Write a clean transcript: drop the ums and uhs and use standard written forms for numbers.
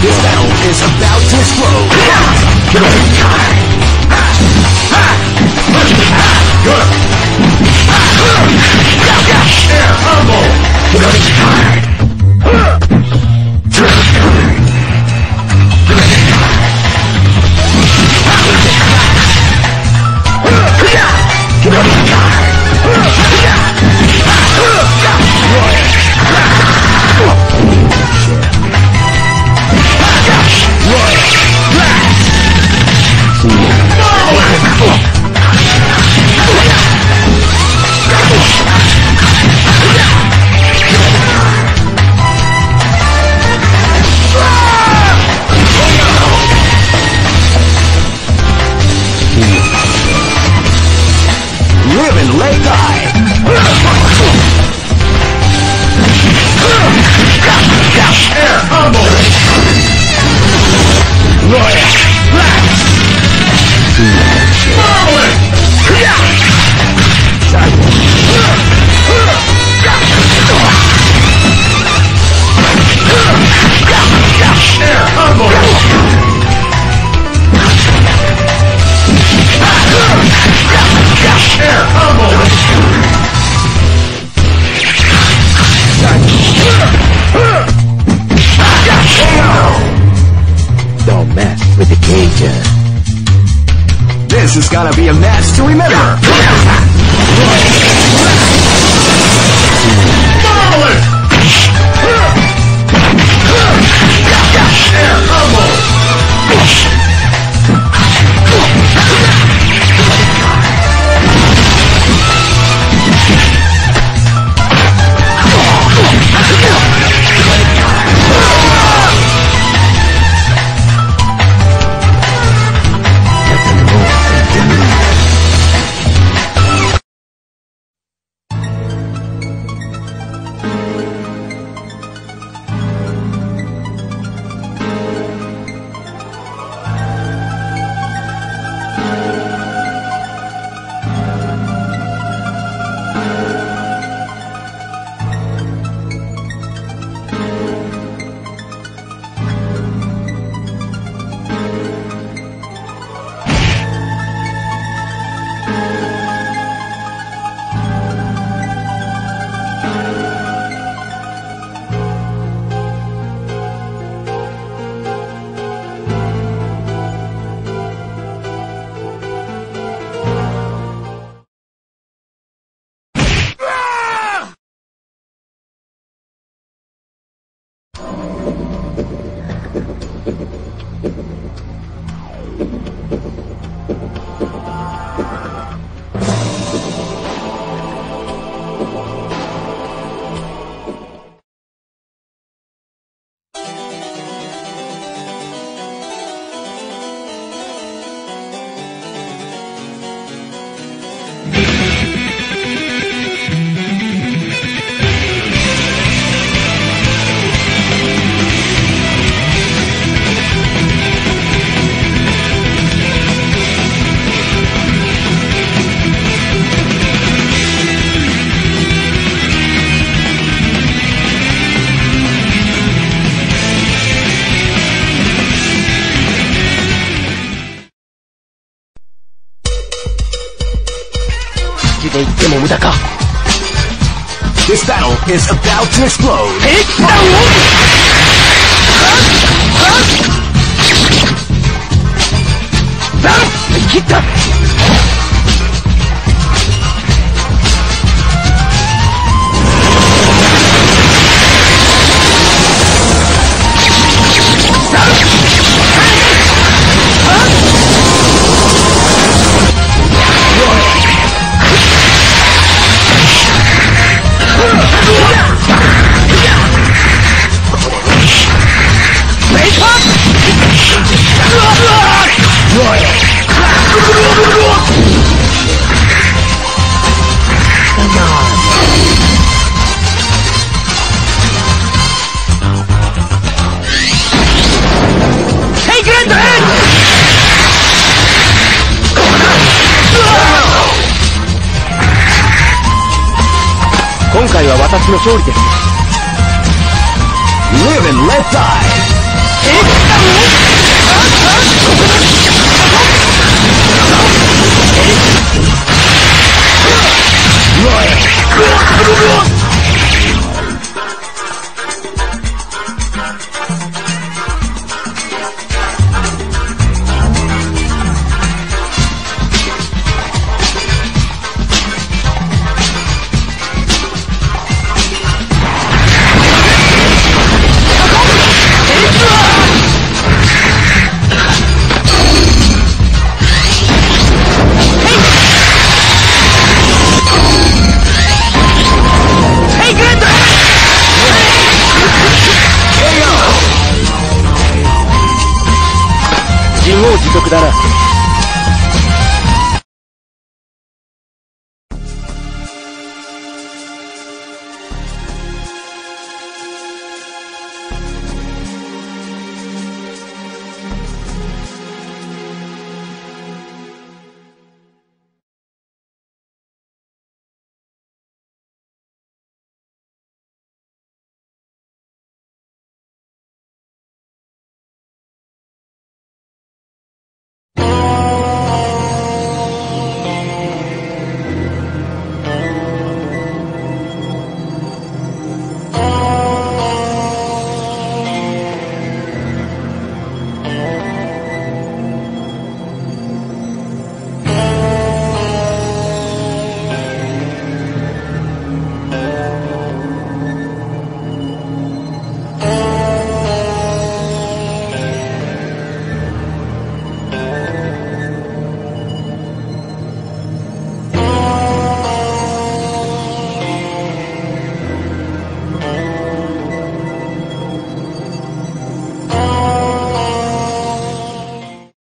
This battle is about to explode. This is gonna be a match to remember! Marvelous! Air combo! と言っても無駄か。 This battle is about to explode. Battle! 切った! Live and let die. ¡Suscríbete al canal!